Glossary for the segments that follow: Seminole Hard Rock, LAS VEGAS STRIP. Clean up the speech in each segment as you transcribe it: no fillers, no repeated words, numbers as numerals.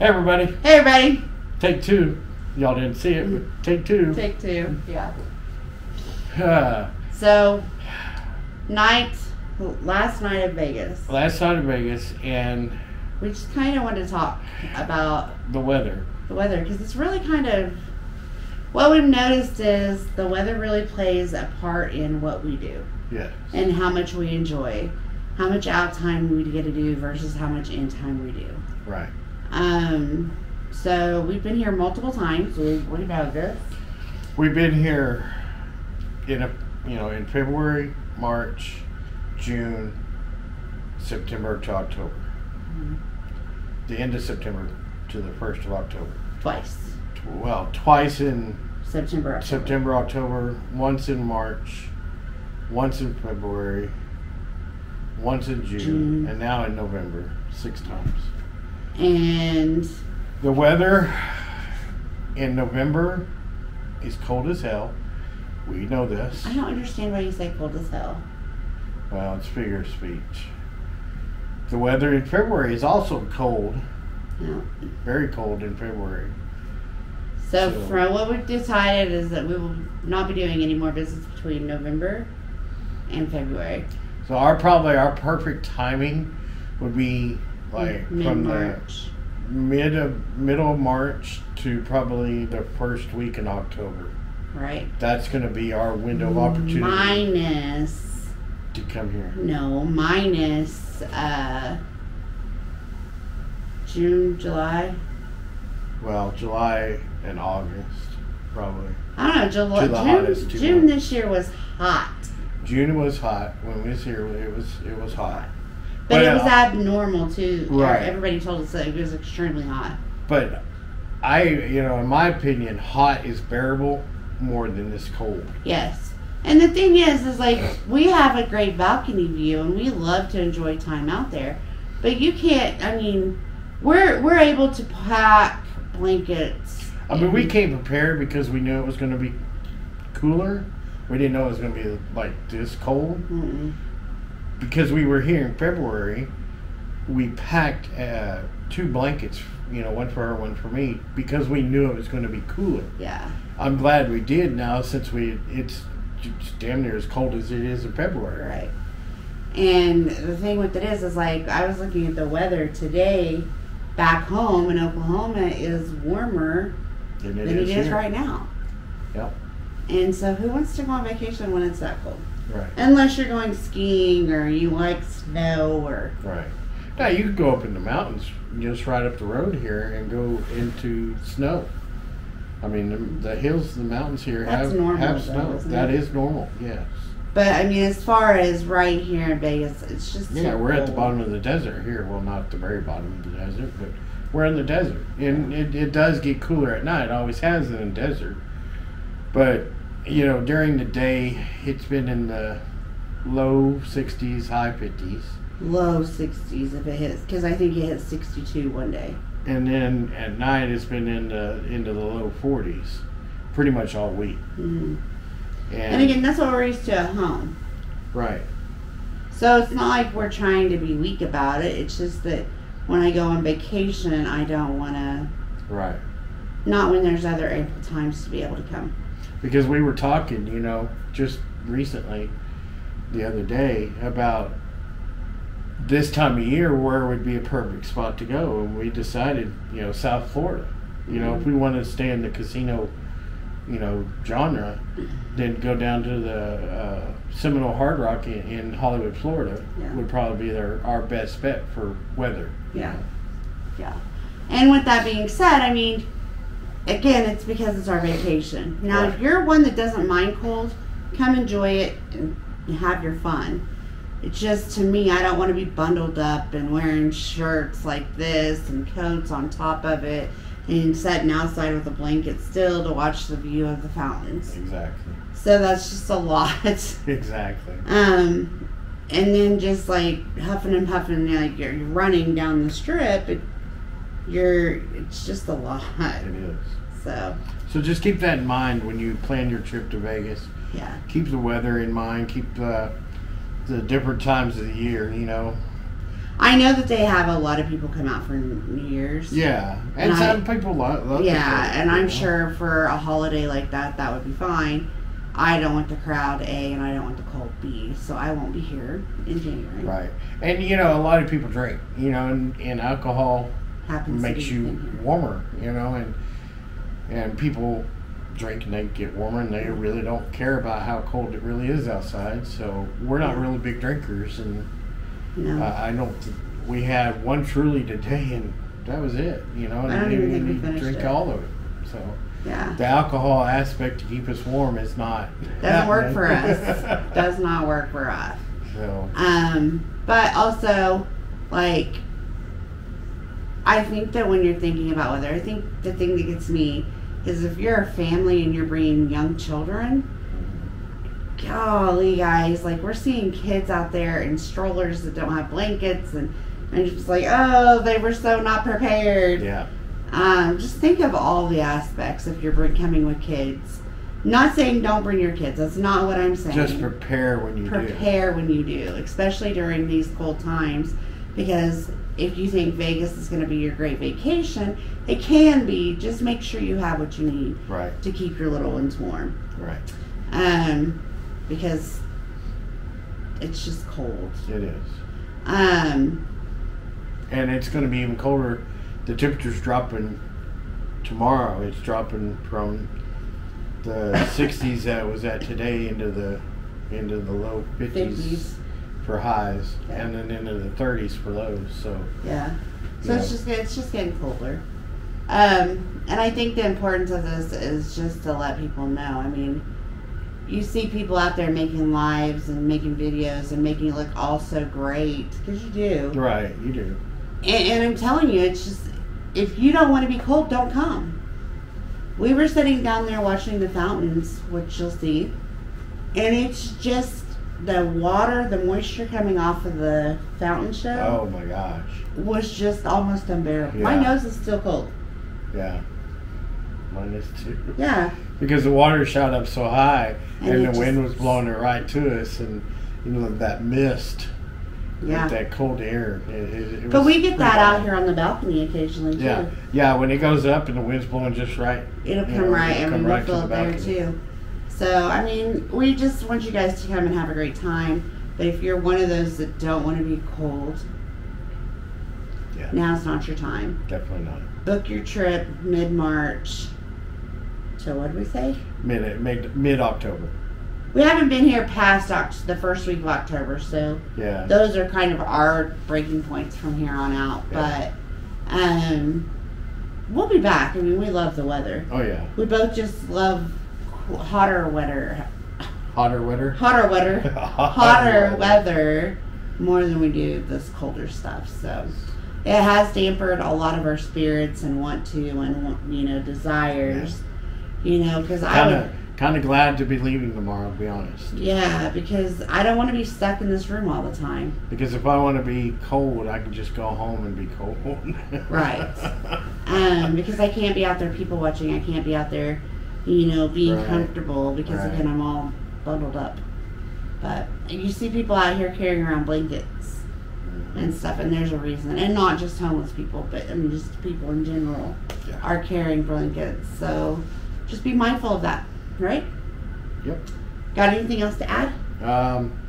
Hey everybody. Hey everybody. Take two. Y'all didn't see it, but take two. Take two, yeah. So, last night at Vegas. Last night at Vegas, and... we just kind of want to talk about... the weather. The weather, because it's really kind of... what we've noticed is the weather really plays a part in what we do. Yes. And how much we enjoy. How much out time we get to do versus how much in time we do. Right. So we've been here multiple times. What about this? We've been here in February, March, June, September to October. Mm-hmm. The end of September to the 1st of October. Twice. Well, twice in September, October. Once in March, once in February, once in June. And now in November, 6 times. And the weather in November is cold as hell. We know this. I don't understand why you say cold as hell. Well, it's figure of speech. The weather in February is also cold. Yeah. Very cold in February. So from what we've decided is that we will not be doing any more visits between November and February. So our perfect timing would be like middle of March to probably the first week in October. Right. That's going to be our window of opportunity. Minus. To come here. No, minus June, July. Well, July and August, probably. I don't know, June this year was hot. June was hot. When we was here, it was hot. But it was abnormal, too. Right. Everybody told us that it was extremely hot. But in my opinion, hot is bearable more than this cold. Yes. And the thing is like, we have a great balcony view, and we love to enjoy time out there. But you can't, we're able to pack blankets. We came prepared because we knew it was going to be cooler. We didn't know it was going to be, this cold. Mm-mm. Because we were here in February, we packed 2 blankets, one for her, one for me, because we knew it was going to be cooler. Yeah. I'm glad we did now, since it's damn near as cold as it is in February. Right. And the thing with it is like, I was looking at the weather today back home in Oklahoma is warmer than it is right now. Yep. And so who wants to go on vacation when it's that cold? Right. Unless you're going skiing or you like snow or... Right. Now, you can go up in the mountains just right up the road here and go into snow. The hills, the mountains here have snow. That is normal, yes. But, as far as right here in Vegas, it's just... Yeah, we're at the bottom of the desert here. Well, not the very bottom of the desert, but we're in the desert. And it does get cooler at night. It always has in the desert. But... during the day, it's been in the low 60s, high 50s. Low 60s if it hits, because I think it hit 62 one day. And then at night, it's been into the low 40s, pretty much all week. Mm-hmm. And again, that's what we're used to at home. Right. So it's not like we're trying to be weak about it. It's just that when I go on vacation, I don't want to. Right. Not when there's other ample times to be able to come. Because we were talking, just recently, the other day, about this time of year where would be a perfect spot to go. And we decided, South Florida. Mm-hmm. If we want to stay in the casino, genre, then go down to the Seminole Hard Rock in Hollywood, Florida. Yeah. Would probably be our best bet for weather. Yeah. Yeah. And with that being said, again, it's because it's our vacation. Now, right. If you're one that doesn't mind cold, come enjoy it and have your fun. It's just, to me, I don't want to be bundled up and wearing shirts like this and coats on top of it and sitting outside with a blanket still to watch the view of the fountains. Exactly. So that's just a lot. Exactly. And then just huffing and puffing, you're running down the strip. It's just a lot. It is. So just keep that in mind when you plan your trip to Vegas. Yeah. Keep the weather in mind. Keep the different times of the year. I know that they have a lot of people come out for New Year's. Yeah, and some people love. Yeah, and I'm sure for a holiday like that, that would be fine. I don't want the crowd A, and I don't want the cold B, so I won't be here in January. Right, and you know, a lot of people drink. You know, and alcohol makes you warmer. You know, and people drink and they get warmer, and they really don't care about how cold it really is outside. So we're not really big drinkers, and. No. I don't. We had one truly today, and that was it. You know, and I don't even think we finished drink it. All of it. So yeah, the alcohol aspect to keep us warm is not doesn't work for us. Does not work for us. So but also, like, I think that when you're thinking about weather, I think the thing that gets me is if you're a family and you're bringing young children. Golly, guys, like, we're seeing kids out there in strollers that don't have blankets, and just like, oh, they were so not prepared. Yeah. Just think of all the aspects if you're coming with kids. Not saying don't bring your kids. That's not what I'm saying. Just prepare when you do. Prepare when you do, especially during these cold times, because if you think Vegas is going to be your great vacation, it can be. Just make sure you have what you need to keep your little ones warm. Right. Because it's just cold. It is. And it's going to be even colder. The temperature's dropping tomorrow. It's dropping from the 60s that it was at today into the low 50s for highs, and then into the 30s for lows. So yeah. So it's just getting colder. And I think the importance of this is just to let people know. I mean, you see people out there making lives and making videos and making it look all so great. Because you do. Right, you do. And I'm telling you, it's just, if you don't want to be cold, don't come. We were sitting down there watching the fountains, which you'll see. And it's just the water, the moisture coming off of the fountain show. Oh my gosh. Was just almost unbearable. Yeah. My nose is still cold. Yeah. Mine is too. Yeah. Because the water shot up so high, and the wind was blowing it right to us, and you know that mist, with that cold air. It but we get that out here on the balcony occasionally too. Yeah, yeah. When it goes up and the wind's blowing just right, it'll come right feel it there too. So I mean, we just want you guys to come and have a great time. But if you're one of those that don't want to be cold, now's not your time. Definitely not. Book your trip mid-March. So what did we say? Mid-October. We haven't been here past the first week of October, so those are kind of our breaking points from here on out. Yeah. But we'll be back. I mean, we love the weather. Oh, yeah. We both just love hotter weather. Hotter weather? Hotter weather. Hotter weather more than we do this colder stuff, so... It has dampened a lot of our spirits and desires, because kind of glad to be leaving tomorrow, to be honest. Yeah, because I don't want to be stuck in this room all the time. Because if I want to be cold, I can just go home and be cold. Right. Because I can't be out there people watching. I can't be out there, being comfortable because, again, I'm all bundled up. But you see people out here carrying around blankets. And stuff, and there's a reason, and not just homeless people, but I mean just people in general are carrying blankets. So just be mindful of that, right? Yep. Got anything else to add?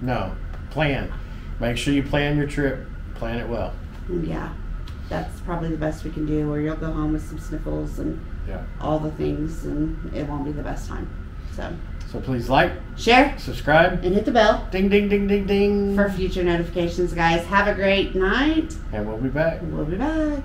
No. Plan. Make sure you plan your trip. Plan it well. Yeah, that's probably the best we can do. Or you'll go home with some sniffles and all the things, and it won't be the best time. So please like, share, subscribe, and hit the bell. Ding, ding, ding, ding, ding. For future notifications, guys. Have a great night. And we'll be back.